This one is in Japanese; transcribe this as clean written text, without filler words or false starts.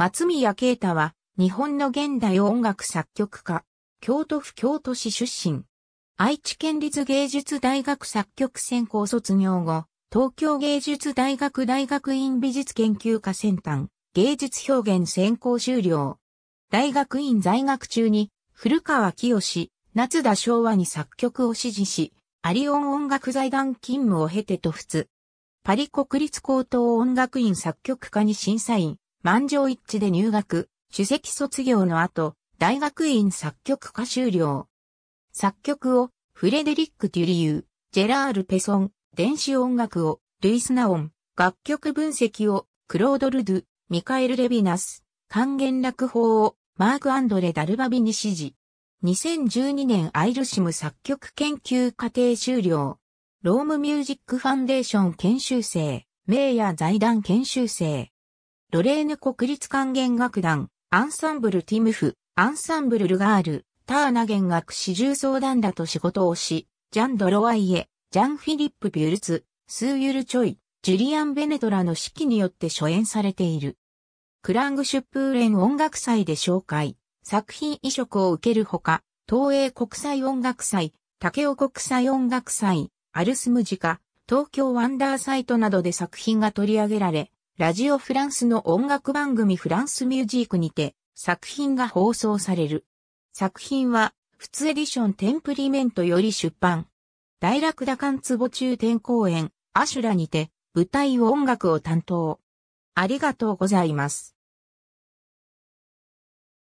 松宮慶太は、日本の現代音楽作曲家、京都府京都市出身。愛知県立芸術大学作曲専攻卒業後、東京芸術大学大学院美術研究科先端、芸術表現専攻修了。大学院在学中に、古川清、夏田昭和に作曲を師事し、アリオン音楽財団勤務を経てと卒。パリ国立高等音楽院作曲科に審査員、満場一致で入学、首席卒業の後、大学院作曲科修了。作曲を、フレデリック・テュリユー、ジェラール・ペソン、電子音楽を、ルイス・ナオン、楽曲分析を、クロード・ルドゥ、ミカエル・レヴィナス、管弦楽法を、マーク・アンドレ・ダルバビに師事。2012年アイルシム作曲研究課程修了。ロームミュージックファンデーション研修生、メイヤー財団研修生。ロレーヌ国立管弦楽団、アンサンブルティムフ、アンサンブルルガール、ターナ弦楽四重奏団らと仕事をし、ジャン・ドロワイエ、ジャン・フィリップ・ビュルツ、スー・ユル・チョイ、ジュリアン・ベネトラの指揮によって初演されている。クラングシュプーレン音楽祭で紹介、作品移植を受けるほか、東映国際音楽祭、竹尾国際音楽祭、アルスムジカ、東京ワンダーサイトなどで作品が取り上げられ、ラジオフランスの音楽番組フランスミュージークにて作品が放送される。作品は、仏エディションテンプリメントより出版。大楽打館坪中天公演、阿修羅にて舞台音楽を担当。ありがとうございます。